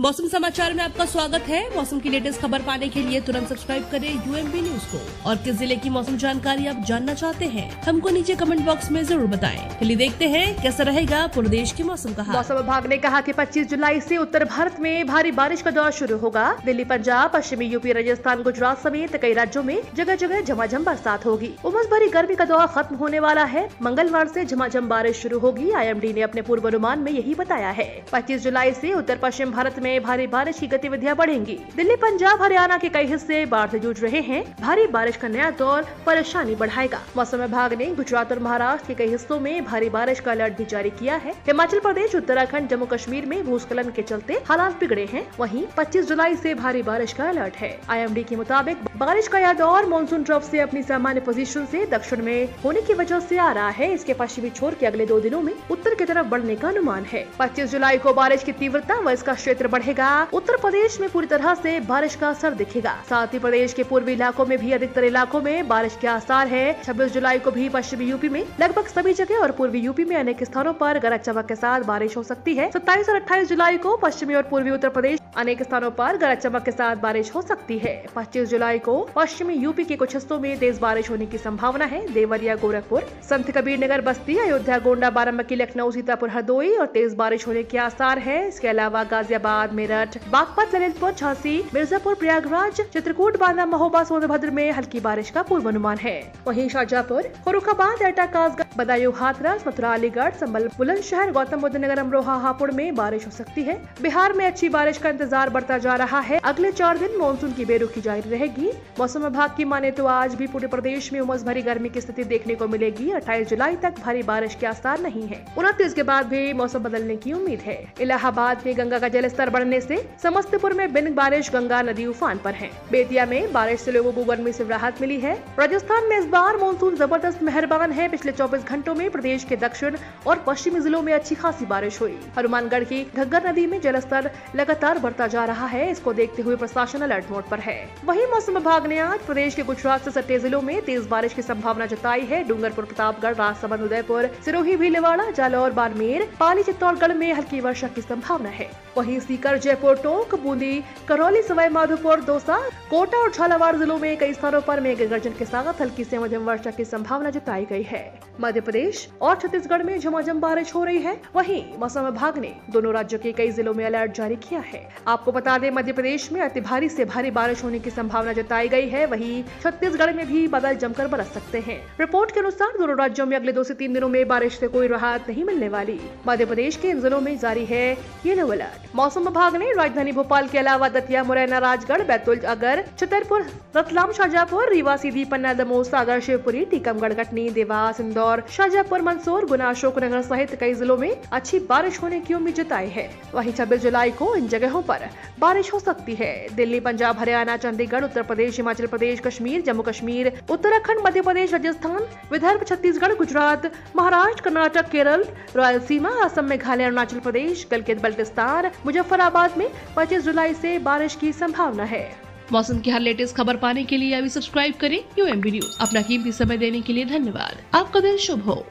मौसम समाचार में आपका स्वागत है। मौसम की लेटेस्ट खबर पाने के लिए तुरंत सब्सक्राइब करें यूएमबी न्यूज को। और किस जिले की मौसम जानकारी आप जानना चाहते हैं, हमको नीचे कमेंट बॉक्स में जरूर बताएं। चलिए देखते हैं कैसा रहेगा पूरे देश के मौसम का हाल। मौसम विभाग ने कहा कि 25 जुलाई से उत्तर भारत में भारी बारिश का दौर शुरू होगा। दिल्ली, पंजाब, पश्चिमी यूपी, राजस्थान, गुजरात समेत कई राज्यों में जगह जगह झमाझम बरसात होगी। उमस भरी गर्मी का दौर खत्म होने वाला है। मंगलवार से झमाझम बारिश शुरू होगी। आईएमडी ने अपने पूर्वानुमान में यही बताया है। 25 जुलाई से उत्तर पश्चिम भारत भारी बारिश की गतिविधियां बढ़ेंगी। दिल्ली, पंजाब, हरियाणा के कई हिस्से बाढ़ से जूझ रहे हैं। भारी बारिश का नया दौर परेशानी बढ़ाएगा। मौसम विभाग ने गुजरात और महाराष्ट्र के कई हिस्सों में भारी बारिश का अलर्ट भी जारी किया है। हिमाचल प्रदेश, उत्तराखंड, जम्मू कश्मीर में भूस्खलन के चलते हालात बिगड़े हैं। वहीं 25 जुलाई से भारी बारिश का अलर्ट है। आईएमडी के मुताबिक बारिश का यह दौर मानसून ट्रफ से अपनी सामान्य पोजीशन से दक्षिण में होने की वजह से आ रहा है। इसके पश्चिमी छोर के अगले 2 दिनों में उत्तर की तरफ बढ़ने का अनुमान है। 25 जुलाई को बारिश की तीव्रता व इसका क्षेत्र बढ़ेगा। उत्तर प्रदेश में पूरी तरह से बारिश का असर दिखेगा। साथ ही प्रदेश के पूर्वी इलाकों में भी अधिकतर इलाकों में बारिश के आसार है। 26 जुलाई को भी पश्चिमी यूपी में लगभग सभी जगह और पूर्वी यूपी में अनेक स्थानों पर गरज चमक के साथ बारिश हो सकती है। 27 और 28 जुलाई को पश्चिमी और पूर्वी उत्तर प्रदेश अनेक स्थानों पर गरज चमक के साथ बारिश हो सकती है। 25 जुलाई को पश्चिमी यूपी के कुछ हिस्सों में तेज बारिश होने की संभावना है। देवरिया, गोरखपुर, संत कबीर नगर, बस्ती, अयोध्या, गोंडा, बाराबंकी, लखनऊ, सीतापुर, हरदोई और तेज बारिश होने के आसार है। इसके अलावा गाजियाबाद, मेरठ, बागपत, ललितपुर, झांसी, मिर्जापुर, प्रयागराज, चित्रकूट, बांदा, महोबा, सोनभद्र में हल्की बारिश का पूर्वानुमान है। वहीं शाहजहापुर, फर्रुखाबाद, एटा, कासगंज, बदायूं, हाथरस, मथुरा, अलीगढ़, संबल, बुलंदशहर, गौतम बुद्ध नगर, अमरोहा, हापुड़ में बारिश हो सकती है। बिहार में अच्छी बारिश का इंतजार बढ़ता जा रहा है। अगले 4 दिन मानसून की बेरुखी जारी रहेगी। मौसम विभाग की माने तो आज भी पूरे प्रदेश में उमस भरी गर्मी की स्थिति देखने को मिलेगी। 28 जुलाई तक भारी बारिश के आसार नहीं है। 29 के बाद भी मौसम बदलने की उम्मीद है। इलाहाबाद में गंगा का जलस्तर बढ़ने से समस्तीपुर में बिन बारिश गंगा नदी उफान पर है। बेतिया में बारिश से लोगों को गर्मी से राहत मिली है। राजस्थान में इस बार मानसून जबरदस्त मेहरबान है। पिछले 24 घंटों में प्रदेश के दक्षिण और पश्चिमी जिलों में अच्छी खासी बारिश हुई। हनुमानगढ़ की घगर नदी में जलस्तर लगातार बढ़ता जा रहा है। इसको देखते हुए प्रशासन अलर्ट मोड पर है। वहीं मौसम विभाग ने आज प्रदेश के गुजरात से सटे जिलों में तेज बारिश की संभावना जताई है। डूंगरपुर, प्रतापगढ़, राजसमंद, उदयपुर, सिरोही, भीलवाड़ा, जालौर, बाड़मेर, पाली, चित्तौड़गढ़ में हल्की वर्षा की संभावना है। वहीं सीकर, जयपुर, टोंक, बूंदी, करौली, सवाई माधोपुर, दौसा, कोटा और झालावाड़ जिलों में कई स्थानों पर मेघ गर्जन के साथ हल्की से मध्यम वर्षा की संभावना जताई गई है। मध्य प्रदेश और छत्तीसगढ़ में झमाझम बारिश हो रही है। वहीं मौसम विभाग ने दोनों राज्यों के कई जिलों में अलर्ट जारी किया है। आपको बता दें, मध्य प्रदेश में अति भारी से भारी बारिश होने की संभावना जताई गई है। वहीं छत्तीसगढ़ में भी बादल जमकर बरस सकते हैं। रिपोर्ट के अनुसार दोनों राज्यों में अगले 2 से 3 दिनों में बारिश से कोई राहत नहीं मिलने वाली। मध्य प्रदेश के इन जिलों में जारी है येलो अलर्ट। मौसम विभाग ने राजधानी भोपाल के अलावा दतिया, मुरैना, राजगढ़, बैतूल, अगर, छतरपुर, रतलाम, शाजापुर, रीवा, सीधी, पन्ना, दमोह, सागर, शिवपुरी, टीकमगढ़, कटनी, देवास, इंदौर, शाजापुर, मंदसौर, गुना, अशोकनगर सहित कई जिलों में अच्छी बारिश होने की उम्मीद जताई है। वहीं 26 जुलाई को इन जगहों पर बारिश हो सकती है। दिल्ली, पंजाब, हरियाणा, चंडीगढ़, उत्तर प्रदेश, हिमाचल प्रदेश, कश्मीर, जम्मू कश्मीर, उत्तराखंड, मध्य प्रदेश, राजस्थान, विदर्भ, छत्तीसगढ़, गुजरात, महाराष्ट्र, कर्नाटक, केरल, रायलसीमा, असम, मेघालय, अरुणाचल प्रदेश, गलगित बल्तिस्तान, मुजफ्फराबाद में 25 जुलाई से बारिश की संभावना है। मौसम की हर लेटेस्ट खबर पाने के लिए अभी सब्सक्राइब करें यूएमबी न्यूज। अपना कीमती समय देने के लिए धन्यवाद। आपका दिन शुभ हो।